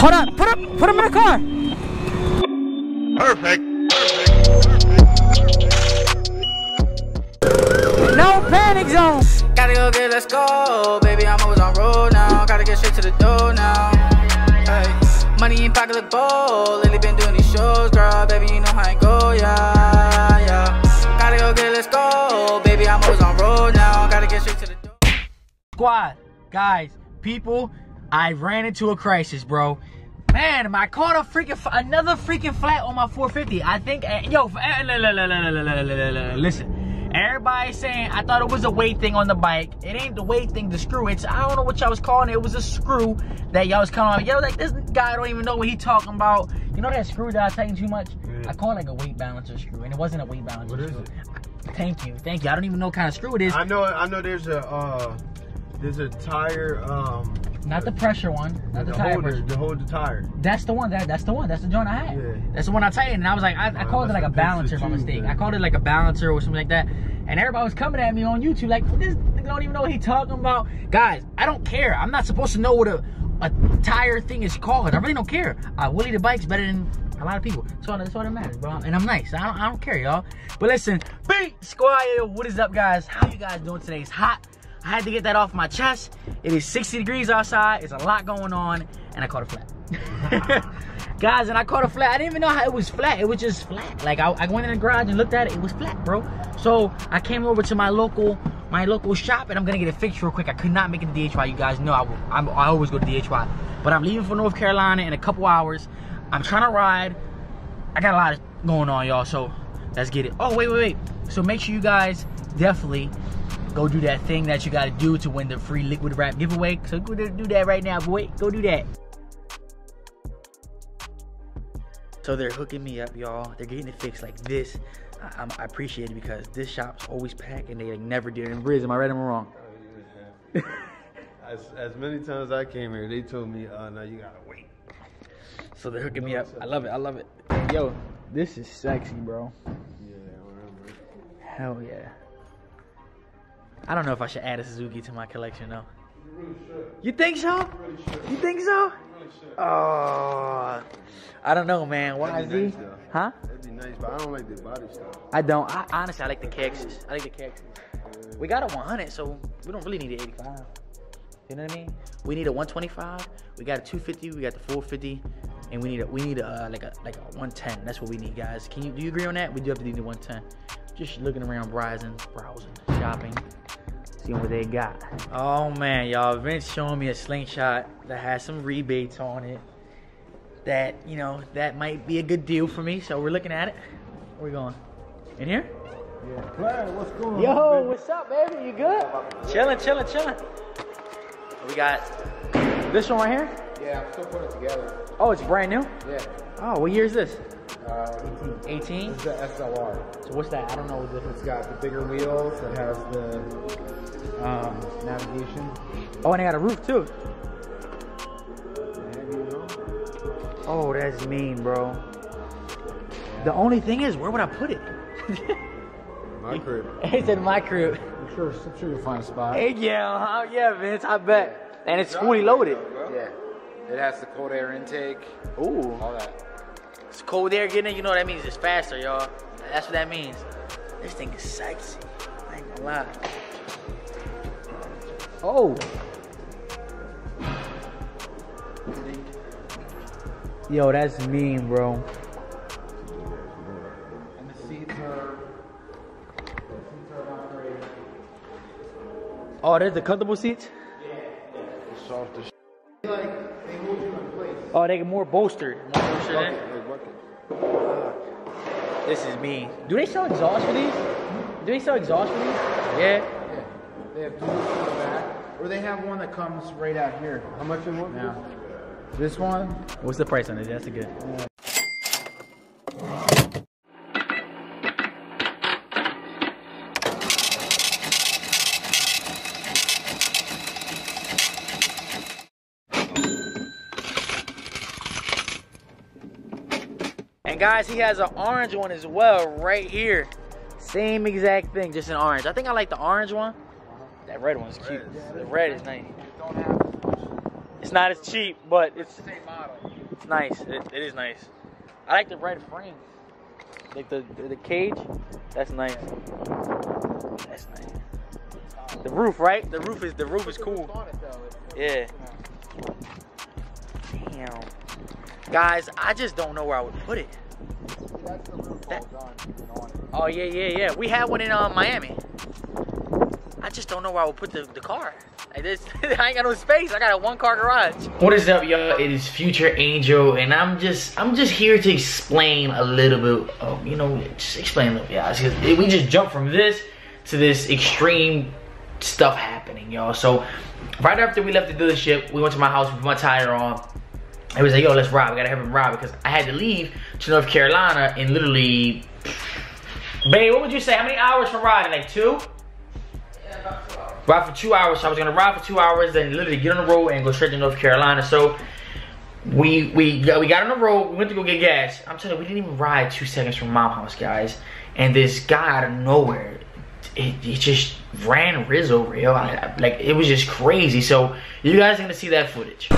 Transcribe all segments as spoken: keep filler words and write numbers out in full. Hold up, put up, put him in the car. Perfect. Perfect. Perfect. Perfect. No panic zone. Gotta go get, let's go. Baby, I'm always on road now. Gotta get straight to the door now. Hey. Money in pocket, look bold. Lately been doing these shows, girl. Baby, you know how I go, yeah, yeah. Gotta go get, let's go. Baby, I'm always on road now. Gotta get straight to the door. Squad, guys, people. I ran into a crisis, bro. Man, I caught a freaking f another freaking flat on my four fifty. I think, uh, yo, uh, listen. Everybody's saying I thought it was a weight thing on the bike. It ain't the weight thing, the screw. It's I don't know what y'all was calling it. It was a screw that y'all was calling. Y'all was like, this guy don't even know what he talking about. You know that screw that I tighten too much? Yeah. I call it like a weight balancer screw, and it wasn't a weight balancer what screw. What is it? Thank you, thank you. I don't even know what kind of screw it is. I know, I know. There's a, uh, there's a tire. Um, Not the pressure one, not the, the tire holder, pressure. The hold the tire. That's the one. That that's the one. That's the joint I had. Yeah. That's the one I tightened. And I was like, I, I called uh, it like a balancer by mistake. Man. I called it like a balancer or something like that. And everybody was coming at me on YouTube like, this nigga don't even know what he talking about. Guys, I don't care. I'm not supposed to know what a, a tire thing is called. I really don't care. I Willie the bike's better than a lot of people. So that's all that matters, bro. And I'm nice. I don't, I don't care, y'all. But listen, B SQUAD. What is up, guys? How you guys doing today? It's hot. I had to get that off my chest. It is sixty degrees outside. It's a lot going on, and I caught a flat. Guys, and I caught a flat. I didn't even know how it was flat. It was just flat. Like, I, I went in the garage and looked at it. It was flat, bro. So I came over to my local my local shop, and I'm going to get it fixed real quick. I could not make it to D H Y. You guys know I, I'm, I always go to D H Y. But I'm leaving for North Carolina in a couple hours. I'm trying to ride. I got a lot going on, y'all, so let's get it. Oh, wait, wait, wait. So make sure you guys definitely go do that thing that you gotta do to win the free liquid wrap giveaway. So go do that right now, boy. Go do that. So they're hooking me up, y'all. They're getting it fixed like this. I, I appreciate it because this shop's always packed and they like, never did. And Riz, am I right or wrong? Oh, as, as many times as I came here, they told me, uh, no, you gotta wait. So they're hooking me up. I love it. I love it. Yo, this is sexy, bro. Yeah, whatever. Hell yeah. I don't know if I should add a Suzuki to my collection, though. You really should. You think so? You, really should. You think so? You really should. Oh, I don't know, man. Why is he? Huh? That'd be nice, but I don't like the body stuff. I don't. I, honestly, I like the K Xs. I like the K Xs. Yeah. We got a one hundred, so we don't really need an eighty-five. You know what I mean? We need a one twenty-five. We got a two fifty. We got the four fifty, and we need a we need a uh, like a like a one ten. That's what we need, guys. Can you do you agree on that? We do have to need the one ten. Just looking around, browsing, browsing, shopping. See what they got. Oh man, y'all, Vince showing me a slingshot that has some rebates on it. That, you know, that might be a good deal for me. So we're looking at it. Where we going? In here? Yeah. Claire, what's going on? Yo, what's up, baby? You good? Chilling, chilling, chilling. We got this one right here? Yeah, I'm still putting it together. Oh, it's brand new? Yeah. Oh, what year is this? Uh, eighteen. eighteen? It's the S L R. So what's that? I don't know what this is. It's got the bigger wheels. It has the um, navigation. Oh, and it got a roof too. Oh, that's mean, bro. Yeah. The only thing is, where would I put it? My crib. It's in my crib. I'm sure, I'm sure you'll find a spot. Hey, yeah, oh, yeah, Vince, I bet. Yeah. And it's fully loaded. Though, yeah. It has the cold air intake. Ooh. All that. It's cold air getting in, you know what that means, it's faster, y'all. That's what that means. This thing is sexy. I ain't gonna lie. Oh. Yo, that's mean, bro. And the seats are, the seats are not great. Oh, there's the comfortable seats? Yeah, yeah. It's soft as shit. Like, they hold you in place. Oh, they get more bolstered. More bolstered okay. This is me. Do they sell exhaust for these? Do they sell exhaust for these? Yeah. Yeah. They have two in the back. Or they have one that comes right out here. How much is one? Now, this one? What's the price on it? That's a good. Yeah. Guys, he has an orange one as well right here. Same exact thing, just an orange. I think I like the orange one. That red one's cute. The red is nice. It's not as cheap, but it's, it's the same model. It's nice. It, it is nice. I like the red frame, like the, the the cage. That's nice. That's nice. The roof, right? The roof is the roof is cool. Yeah. Damn. Guys, I just don't know where I would put it. That, oh yeah, yeah, yeah. We had one in uh, Miami. I just don't know where I would put the, the car. Like this, I ain't got no space. I got a one-car garage. What is up, y'all? It is Future Angel, and I'm just, I'm just here to explain a little bit. Of, you know, just explain a little bit, y'all. We just jumped from this to this extreme stuff happening, y'all. So right after we left the dealership, we went to my house with my tire on. It was like, yo, let's ride. We gotta have him ride because I had to leave to North Carolina in literally, babe. What would you say? How many hours from riding? Like two. Yeah, about two hours. Ride for two hours. So I was gonna ride for two hours, then literally get on the road and go straight to North Carolina. So we we got, we got on the road. We went to go get gas. I'm telling you, we didn't even ride two seconds from Mom House, guys. And this guy out of nowhere, it, it just ran Rizz over, yo. I, I, like it was just crazy. So you guys are gonna see that footage.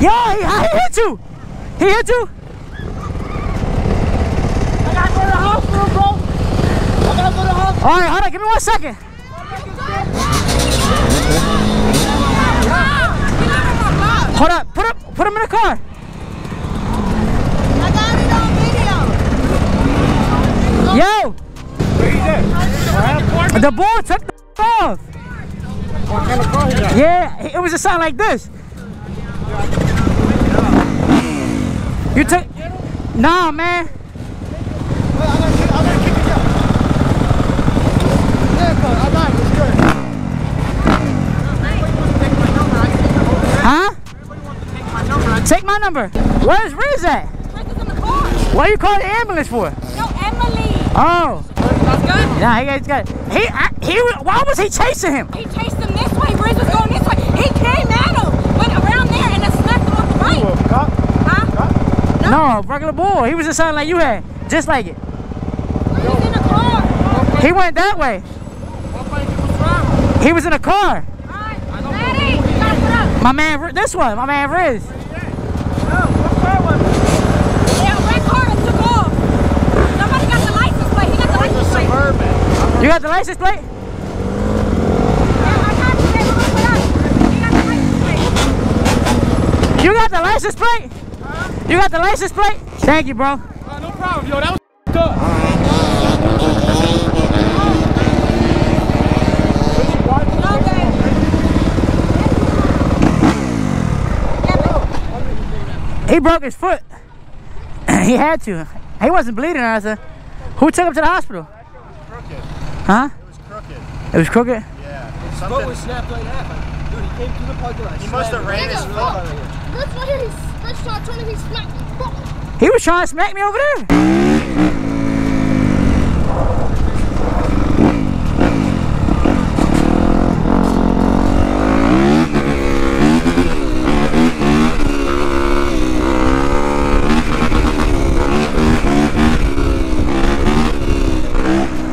Yo, he, he hit you. He hit you? I gotta go to the hospital, bro. I gotta go to the hospital. Alright, hold on, give me one second. Hold up, put up, put him in the car. I got it on video. Yo! Where you at? The boy took the off. What kind of car is that? Yeah, it was a sound like this. You took nah, man. I'm gonna kick it out. Huh? Everybody wants to take my number. Take my number. Where's Riz at? Riz in the car. What are you calling the ambulance for? No, Emily. Oh. That's good. Nah, he got good. He, I, he, why was he chasing him? He chased him this way. Riz was going this way. He came at him, went around there, and then slapped him off the bike. Huh? Huh? No, regular boy. He was just sounding like you had. Just like it. He was in a car. He went that way. He was in a car. My man, this one. My man, Riz. Yeah, red car and took off. Somebody got the license plate. He got the license plate. You got the license plate? You got the license plate? You got the license plate? Thank you, bro. Uh, no problem, yo. That was f***ed up. Okay. He broke his foot. He had to. He wasn't bleeding, Arthur. Who took him to the hospital? Huh? It was crooked. It was crooked? Yeah. His foot was snapped like that. Dude, he came through the parking lot. He must have ran his foot out of here. That's why he was. He was trying to smack me over there.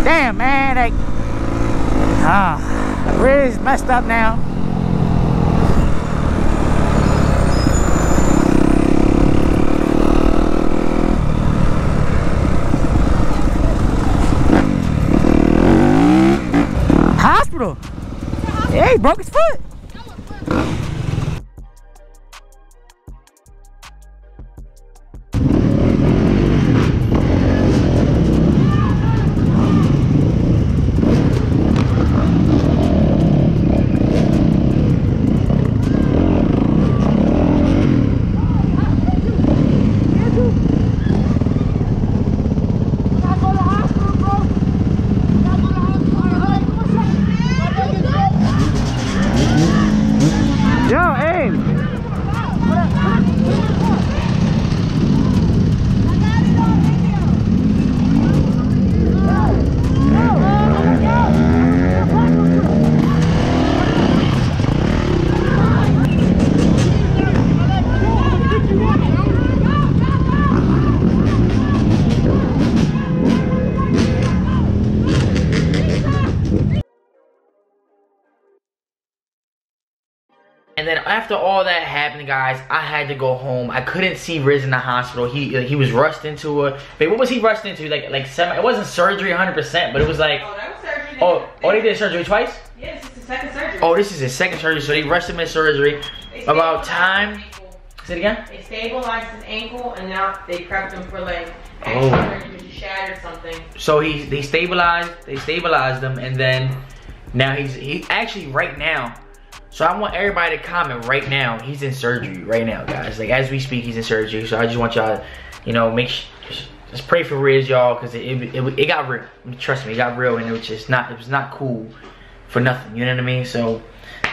Damn, man, like, ah, Riz messed up now. Yeah, he broke his foot. Thank you. And then after all that happened, guys, I had to go home. I couldn't see Riz in the hospital. He he was rushed into a... Babe, what was he rushed into? Like, like semi... It wasn't surgery one hundred percent, but it was like... Oh, that was surgery. Oh, oh, they did surgery twice? Yes, it's his second surgery. Oh, this is his second surgery, so they rushed him in surgery. About time... Say it again? They stabilized his ankle, and now they prepped him for, like, extra surgery because he shattered something. So he they stabilized, they stabilized him, and then... Now he's... He, actually, right now... So I want everybody to comment right now. He's in surgery right now, guys. Like, as we speak, he's in surgery. So I just want y'all, you know, make sh let's pray for Riz, y'all, because it it, it it got real. Trust me, it got real, and it was just not it was not cool for nothing. You know what I mean? So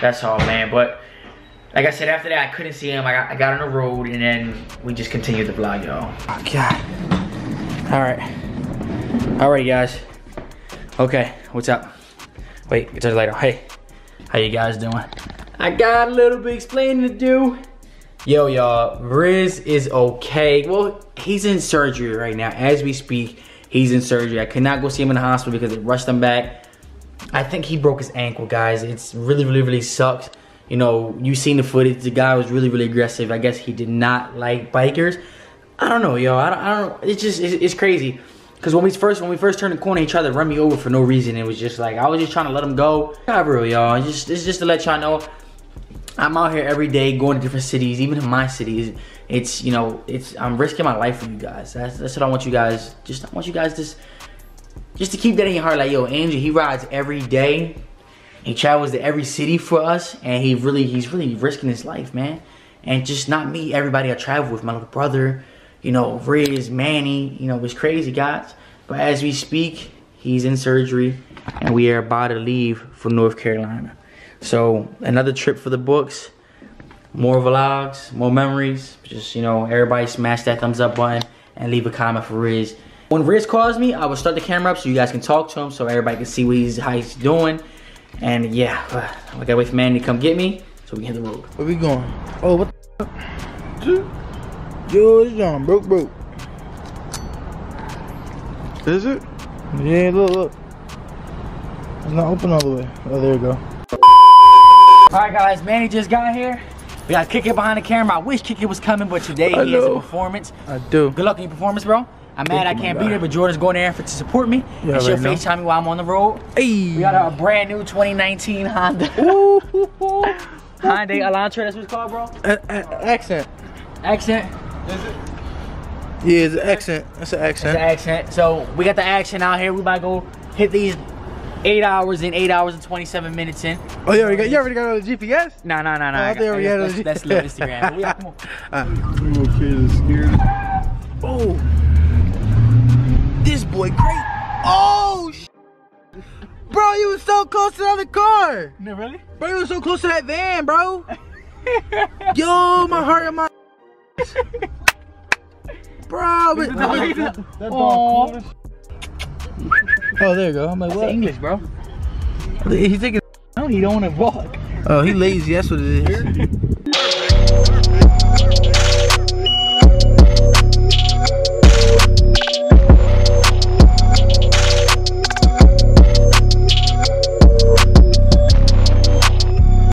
that's all, man. But like I said, after that, I couldn't see him. I got, I got on the road, and then we just continued the vlog, y'all. Oh, God. All right. All right, guys. Okay, what's up? Wait, turn the light on. Hey, how you guys doing? I got a little bit explaining to do. Yo, y'all, Riz is okay. Well, he's in surgery right now. As we speak, he's in surgery. I could not go see him in the hospital because it rushed him back. I think he broke his ankle, guys. It's really, really, really sucks. You know, you've seen the footage. The guy was really, really aggressive. I guess he did not like bikers. I don't know, y'all. I don't, I don't It's just, it's, it's crazy. Because when we first when we first turned the corner, he tried to run me over for no reason. It was just like, I was just trying to let him go. God, real, y'all. Just, it's just to let y'all know, I'm out here every day going to different cities, even in my cities. It's, you know, it's I'm risking my life for you guys. That's, that's what I want you guys, just I want you guys just, just to keep that in your heart. Like, yo, Andrew, he rides every day. He travels to every city for us, and he really, he's really risking his life, man. And just not me, everybody I travel with, my little brother, you know, Riz, Manny, you know, it was crazy, guys. But as we speak, he's in surgery, and we are about to leave for North Carolina. So, another trip for the books. More vlogs, more memories. Just, you know, everybody smash that thumbs up button and leave a comment for Riz. When Riz calls me, I will start the camera up so you guys can talk to him, so everybody can see what he's, how he's doing. And yeah, I gotta wait for Manny to come get me so we can hit the road. Where we going? Oh, what the fuck? George John, broke, broke. Is it? Yeah, look, look. It's not open all the way. Oh, there you go. Alright, guys, Manny just got here. We got Kick It behind the camera. I wish Kick It was coming, but today I he know. has a performance. I do. Good luck in your performance, bro. I'm mad I can't be there, but Jordan's going there for, to support me. Yeah, and she'll right FaceTime me while I'm on the road. Hey. We got our brand new twenty nineteen Honda. Hyundai Elantra, that's what it's called, bro. Uh, uh, accent. Accent. Is it? Yeah, it's an accent. That's an accent. It's an accent. So we got the action out here. We about to go hit these eight hours in, eight hours and twenty-seven minutes in. Oh, you already got, you already got on the G P S? No, no, no, no. I think we had on the G P S. That's little Instagram. Yeah, come on. Little kid is scared. Oh, this boy great. Oh, sh bro, you was so close to the other car. No, really? Bro, you was so close to that van, bro. Yo, my heart and my. Bro, but, that, that, that dog. Oh, there you go. I'm like, what? English, bro. He's thinking, no, he don't want to walk. Oh, he lazy. That's what it is.